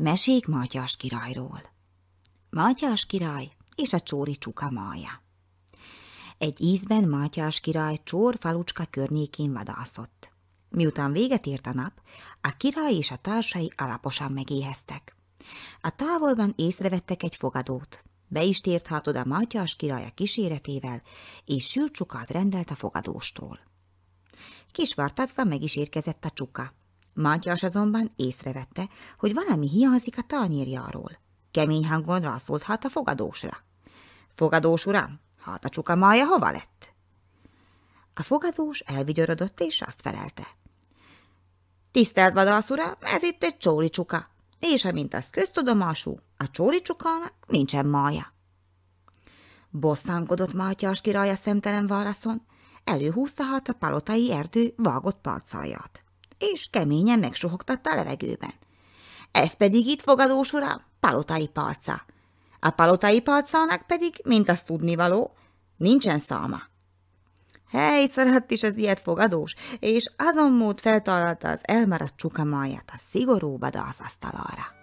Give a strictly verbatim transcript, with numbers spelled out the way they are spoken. Mesék Mátyás királyról. Mátyás király és a csóri csuka mája. Egy ízben Mátyás király Csór falucska környékén vadászott. Miután véget ért a nap, a király és a társai alaposan megéheztek. A távolban észrevettek egy fogadót. Be is tért hát oda Mátyás király a kíséretével, és sült csukát rendelt a fogadóstól. Kisvartatva meg is érkezett a csuka. Mátyás azonban észrevette, hogy valami hiányzik a tányérjáról. Kemény hangon rászólt hát a fogadósra. Fogadós uram, hát a csuka mája hova lett? A fogadós elvigyorodott és azt felelte. Tisztelt vadász uram, ez itt egy csóri csuka, és amint az köztudomású, a csóri csukának nincsen mája. Bosszánkodott Mátyás király a szemtelen válaszon, előhúzta hát a palotai erdő vágott pálcáját, és keményen megsuhogtatta a levegőben. Ez pedig itt, fogadós uram, palotai pálca. A palotai pálcának pedig, mint azt tudnivaló, nincsen száma. Hely, szaradt is az ilyet fogadós, és azon mód feltalálta az elmaradt csukamáját a szigorú vadászasztalára.